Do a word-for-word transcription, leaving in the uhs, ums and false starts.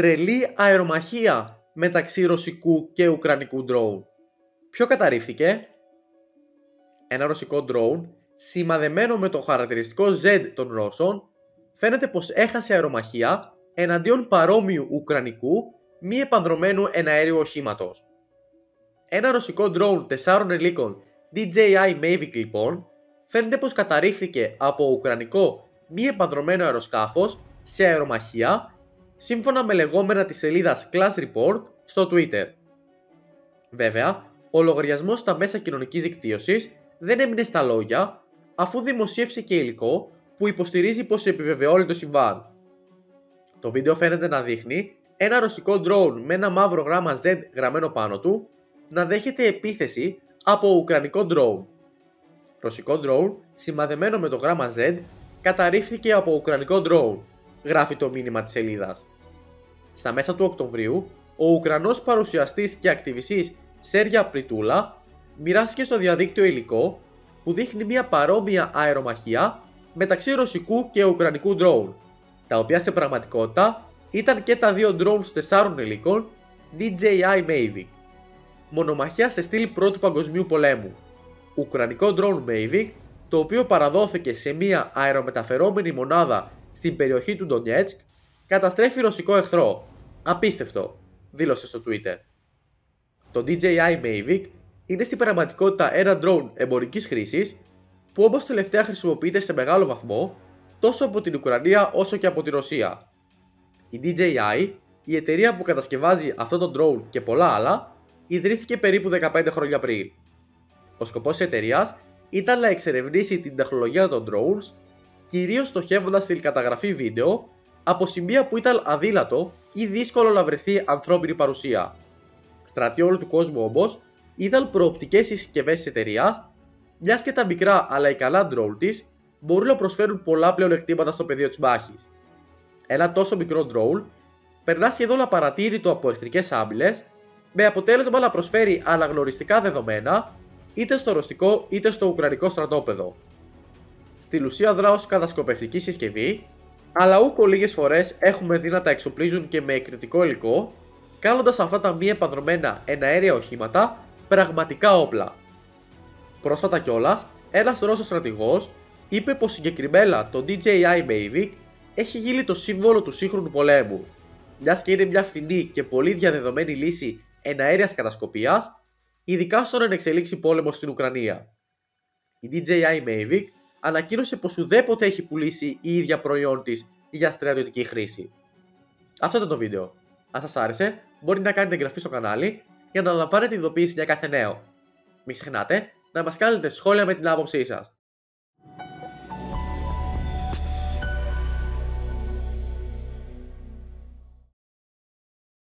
τρελή αερομαχία μεταξύ ρωσικού και ουκρανικού ντρόουν. Ποιο καταρρίφθηκε? Ένα ρωσικό ντρόουν, σημαδεμένο με το χαρακτηριστικό Ζ των Ρώσων, φαίνεται πως έχασε αερομαχία εναντίον παρόμοιου ουκρανικού μη επανδρομένου εναέριου οχήματος. Ένα ρωσικό ντρόουν τεσσάρων ελίκων ντι τζέι άι Mavic λοιπόν φαίνεται πως καταρρίφθηκε από ουκρανικό μη επανδρομένο αεροσκάφος σε αερομαχία, σύμφωνα με λεγόμενα της σελίδας Class Report στο Twitter. Βέβαια, ο λογαριασμός στα μέσα κοινωνικής δικτύωσης δεν έμεινε στα λόγια, αφού δημοσίευσε και υλικό που υποστηρίζει πως επιβεβαιώνει το συμβάν. Το βίντεο φαίνεται να δείχνει ένα ρωσικό ντρόουν με ένα μαύρο γράμμα Ζ γραμμένο πάνω του να δέχεται επίθεση από ουκρανικό ντρόουν. Ρωσικό ντρόουν, σημαδεμένο με το γράμμα Ζ, καταρρίφθηκε από ουκρανικό ντρόουν, γράφει το μήνυμα της σελίδας. Στα μέσα του Οκτωβρίου, ο Ουκρανός παρουσιαστής και ακτιβιστής Σέρια Πριτούλα μοιράστηκε στο διαδίκτυο υλικό που δείχνει μια παρόμοια αερομαχία μεταξύ ρωσικού και ουκρανικού ντρόουν, τα οποία στην πραγματικότητα ήταν και τα δύο ντρόουν τεσσάρων υλικών ντι τζέι άι Mavic. Μονομαχία σε στήλη Πρώτου Παγκοσμίου Πολέμου. Ουκρανικό ντρόουν Mavic, το οποίο παραδόθηκε σε μια αερομεταφερόμενη μονάδα στην περιοχή του Ντονιέτσκ, καταστρέφει ρωσικό εχθρό. Απίστευτο, δήλωσε στο Twitter. Το ντι τζέι άι Mavic είναι στην πραγματικότητα ένα drone εμπορικής χρήσης, που όμως τελευταία χρησιμοποιείται σε μεγάλο βαθμό τόσο από την Ουκρανία όσο και από τη Ρωσία. Η ντι τζέι άι, η εταιρεία που κατασκευάζει αυτό το drone και πολλά άλλα, ιδρύθηκε περίπου δεκαπέντε χρόνια πριν. Ο σκοπός της εταιρείας ήταν να εξερευνήσει την τεχνολογία των drones, κυρίως στοχεύοντας στην καταγραφή βίντεο από σημεία που ήταν αδύνατο ή δύσκολο να βρεθεί ανθρώπινη παρουσία. Στρατοί όλου του κόσμου όμως ήταν προοπτικές οι συσκευές της εταιρείας, μιας και τα μικρά αλλά ικανά drone της μπορούν να προσφέρουν πολλά πλεονεκτήματα στο πεδίο της μάχης. Ένα τόσο μικρό drone περνά σχεδόν απαρατήρητο από εχθρικές άμπιλες, με αποτέλεσμα να προσφέρει αναγνωριστικά δεδομένα είτε στο ρωσικό είτε στο ουκρανικό στρατόπεδο. Στην ουσία δρά ως κατασκοπευτική συσκευή, αλλά ούκο λίγες φορές έχουμε δει να τα εξοπλίζουν και με εκρητικό υλικό, κάνοντας αυτά τα μη επανδρομένα εναέρια οχήματα πραγματικά όπλα. Πρόσφατα κιόλας, ένας Ρώσος στρατηγός είπε πως συγκεκριμένα το ντι τζέι άι Mavic έχει γίνει το σύμβολο του σύγχρονου πολέμου, μιας και είναι μια φθηνή και πολύ διαδεδομένη λύση εναέρειας κατασκοπίας, ειδικά στον ενεξελίξει πόλεμο στην Ουκρανία. Η ντι τζέι άι Mavic ανακοίνωσε πως ουδέποτε έχει πουλήσει η ίδια προϊόν της για στρατιωτική χρήση. Αυτό ήταν το βίντεο. Αν σας άρεσε, μπορείτε να κάνετε εγγραφή στο κανάλι για να λαμβάνετε ειδοποίηση για κάθε νέο. Μην ξεχνάτε να μας κάνετε σχόλια με την άποψή σας.